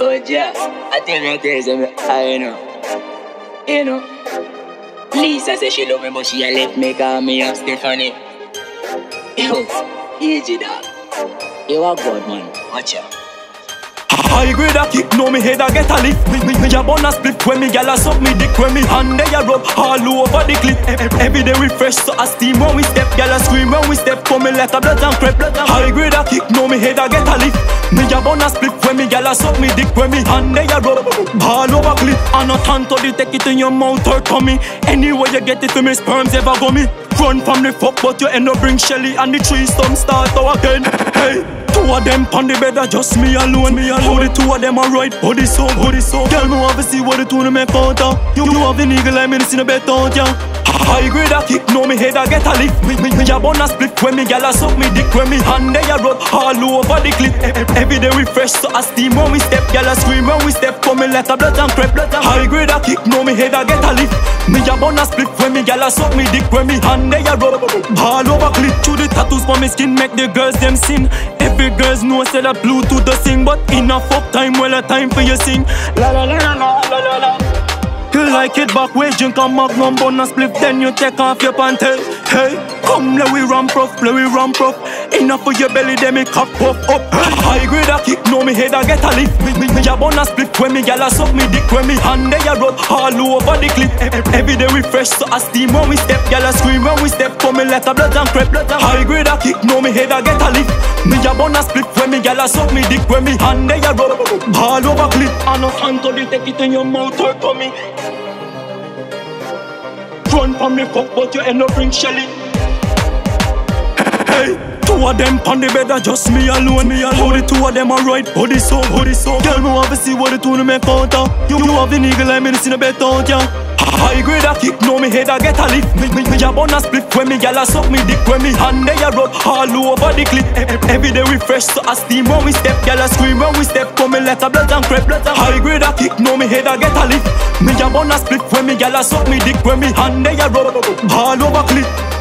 Oh yeah, I tell you crazy, I know. You know, Lisa says she love me, but she a left me, call me up Stephanie. Yo, EG dog, you a god man, watch ya. High grade a kick, no me head a get a lift. Me a bun a split when me gyal a suck me dick when me hand they a rub all over the clip. Every day we fresh, so I steam when we step, gyal a scream when we step. Coming like a blood and crepe. High grade a kick, no me head a get a lift. Me a bun a split when me gyal a suck me dick when me hand they a rub all over clip. And a tanto they take it in your mouth or tummy. Anyway you get it to me, sperms ever go me. Run from the fuck, but you end up bring Shelly and the threesome start out again. Hey. Two of them on the bed are just me alone. How the two of them are right, body so, body so. Girl, me want to see what the two of them make out of. You have an eagle eye, me see the bet out, yeah. High grade a kick, no me head a get a lift. Me a bun a split when me gyal a suck me dick when me hand they a rub all over the clip. Every day we fresh, so I steam when we step, gyal a scream when we step. Coming like a blood and crepe. High grade a kick, no me head a get a lift. Me a bun a split when me gyal a suck me dick when me hand they a rub all over clip. Through the tattoos for me skin make the girls them sin. Every girls know say that Bluetooth the sing, but in a fuck time, well a time for you sing. La la la la la la la. You like it back way, drink a magnum, bun a split, then you take off your panties. Hey, come let we ramp rough, play we ramp rough. Enough for your belly, then me cock puff up. High grade a kick, no me head a get a lift. Me a bun a split when me gyal a suck me dick when me hand they a rub all over the clip. Every day we fresh, so I steam when we step, gyal a scream when we step. Coming like a blood and crepe. High grade a kick, no me head a get a lift. Me a bun a split when me gyal a suck me dick when me hand they a rub all over clip. And a hand to take it in your mouth or tummy. Run from the fuck, but you end up bring Shelly. Hey. Two of them on the bed are just me alone. How the two of them are right, body so, body so. Girl, me want to see what the two of them make out of. You have an eagle eye, me see the bet out, yeah. High grade a kick, no me head a get a lift. Me a bun a split when me gyal a suck me dick when me hand they a rub all over the clip. Every day we fresh, so I steam when we step, gyal a scream when we step. Coming like a blood and crepe. High grade a kick, no me head a get a lift. Me a bun a split when me gyal a suck me dick when me hand they a rub all over clip.